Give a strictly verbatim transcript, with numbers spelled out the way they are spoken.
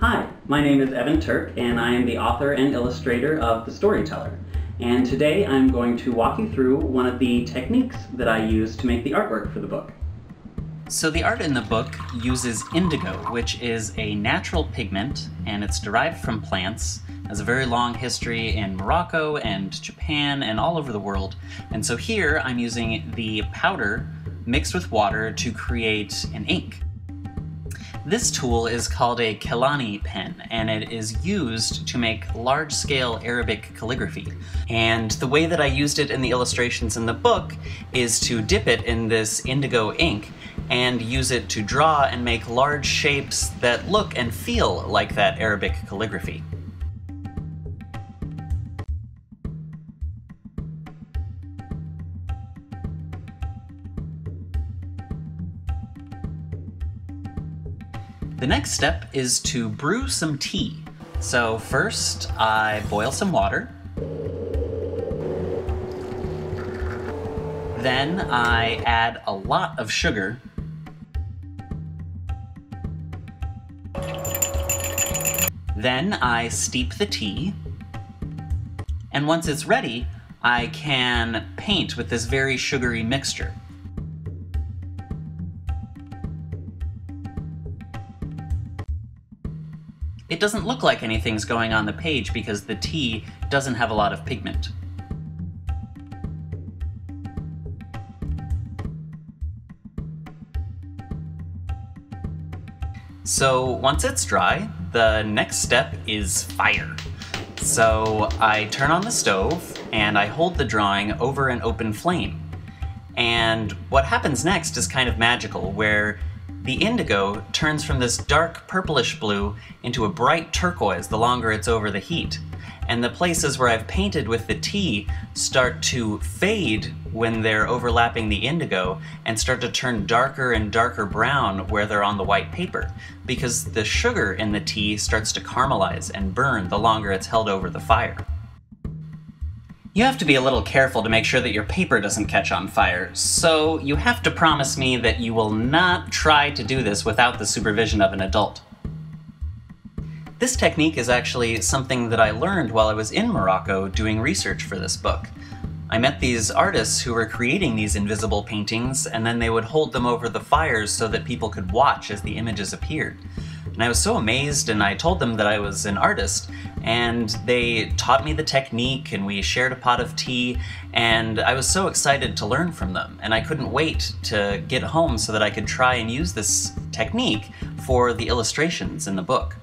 Hi, my name is Evan Turk, and I am the author and illustrator of The Storyteller. And today I'm going to walk you through one of the techniques that I use to make the artwork for the book. So the art in the book uses indigo, which is a natural pigment, and it's derived from plants. It has a very long history in Morocco and Japan and all over the world. And so here I'm using the powder mixed with water to create an ink. This tool is called a Kelani pen, and it is used to make large-scale Arabic calligraphy. And the way that I used it in the illustrations in the book is to dip it in this indigo ink and use it to draw and make large shapes that look and feel like that Arabic calligraphy. The next step is to brew some tea. So first, I boil some water. Then I add a lot of sugar. Then I steep the tea. And once it's ready, I can paint with this very sugary mixture. It doesn't look like anything's going on the page because the tea doesn't have a lot of pigment. So once it's dry, the next step is fire. So I turn on the stove and I hold the drawing over an open flame. And what happens next is kind of magical, where the indigo turns from this dark purplish blue into a bright turquoise the longer it's over the heat. And the places where I've painted with the tea start to fade when they're overlapping the indigo and start to turn darker and darker brown where they're on the white paper, because the sugar in the tea starts to caramelize and burn the longer it's held over the fire. You have to be a little careful to make sure that your paper doesn't catch on fire, so you have to promise me that you will not try to do this without the supervision of an adult. This technique is actually something that I learned while I was in Morocco doing research for this book. I met these artists who were creating these invisible paintings, and then they would hold them over the fires so that people could watch as the images appeared. And I was so amazed, and I told them that I was an artist, and they taught me the technique, and we shared a pot of tea, and I was so excited to learn from them, and I couldn't wait to get home so that I could try and use this technique for the illustrations in the book.